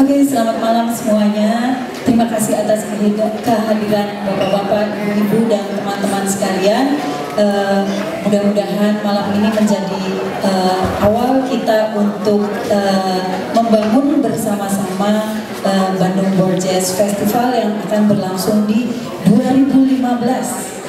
Oke, selamat malam semuanya. Terima kasih atas kehadiran bapak-bapak, ibu-ibu, dan teman-teman sekalian. Mudah-mudahan malam ini menjadi awal kita untuk membangun bersama-sama Bandung Board Jazz Festival yang akan berlangsung di 2015.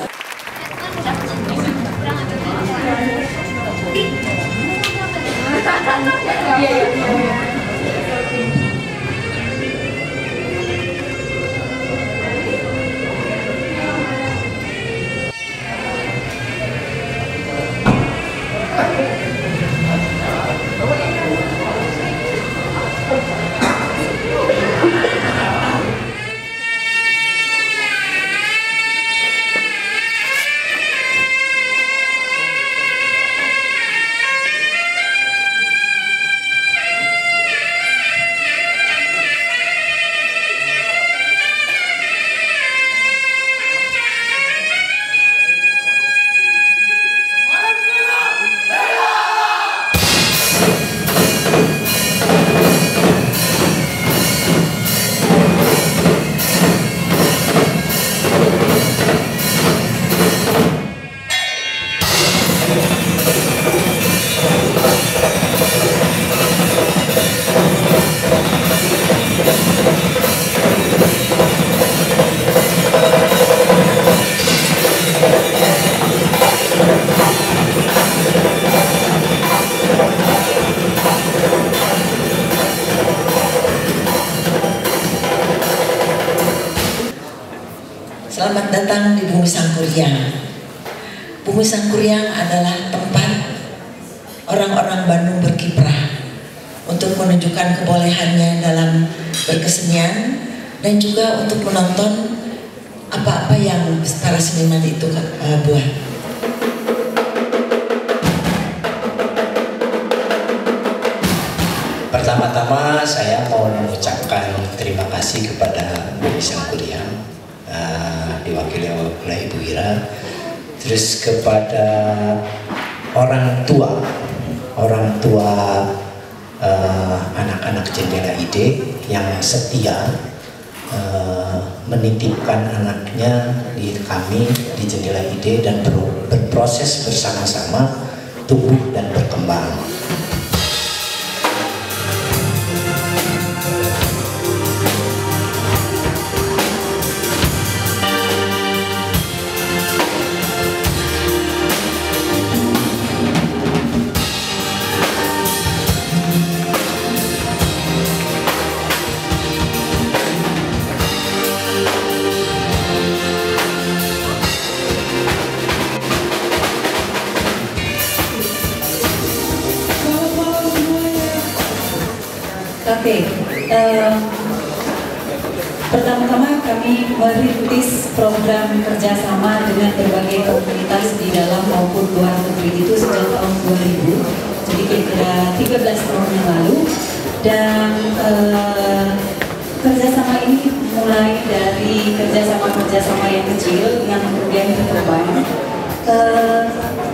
Selamat datang di Bumi Sangkuriang. Bumi Sangkuriang adalah tempat orang-orang Bandung berkiprah untuk menunjukkan kebolehannya dalam berkesenian dan juga untuk menonton apa-apa yang para seniman itu buat. Pertama-tama saya mau mengucapkan terima kasih kepada Bumi Sangkuriang, diwakili oleh Ibu Ira, terus kepada orang tua anak-anak Jendela Ide yang setia menitipkan anaknya di kami di Jendela Ide dan berproses bersama-sama tumbuh dan berkembang. Pertama-tama kami merintis program kerjasama dengan berbagai komunitas di dalam maupun luar negeri itu sejak tahun 2000, jadi kira-kira 13 tahun yang lalu. Dan kerjasama ini mulai dari kerjasama yang kecil yang kemudian berkembang.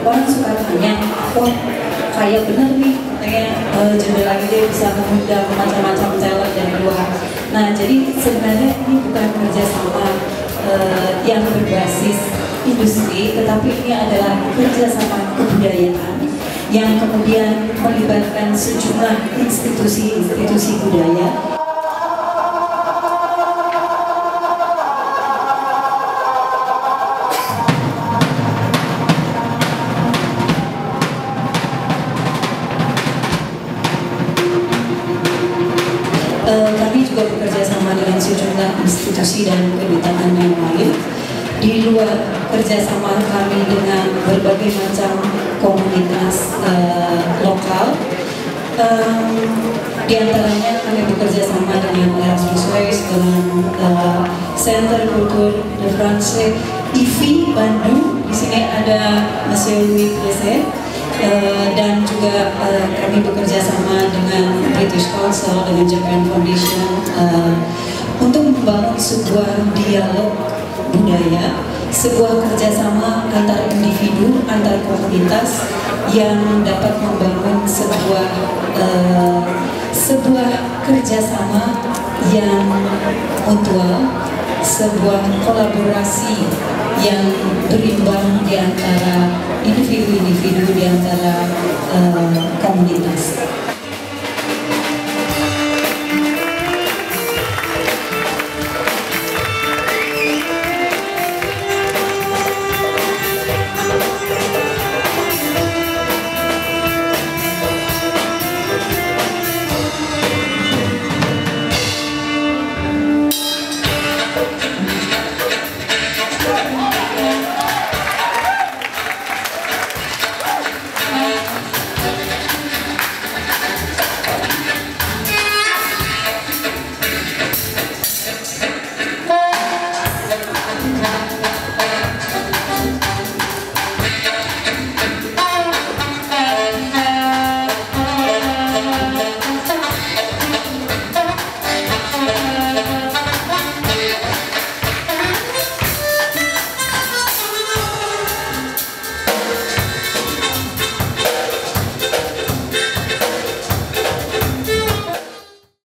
Orang suka tanya, oh kayak bener nih, Jendela Ide bisa mengundang macam-macam talent dari luar. Nah, jadi sebenarnya ini bukan kerjasama yang berbasis industri, tetapi ini adalah kerjasama kebudayaan yang kemudian melibatkan sejumlah institusi-institusi budaya. Institusi dan kedutaan yang lain. Di luar kerjasama kami dengan berbagai macam komunitas lokal, di antaranya kami bekerja sama dengan Centre Culturel Français IFI Bandung. Di sini ada Monsieur Louis Plesset, dan juga kami bekerja sama dengan British Council, dengan Japan Foundation, untuk membangun sebuah dialog budaya, sebuah kerjasama antar individu, antar komunitas yang dapat membangun sebuah sebuah kerjasama yang mutual, sebuah kolaborasi yang berimbang di antara individu-individu, di antara komunitas.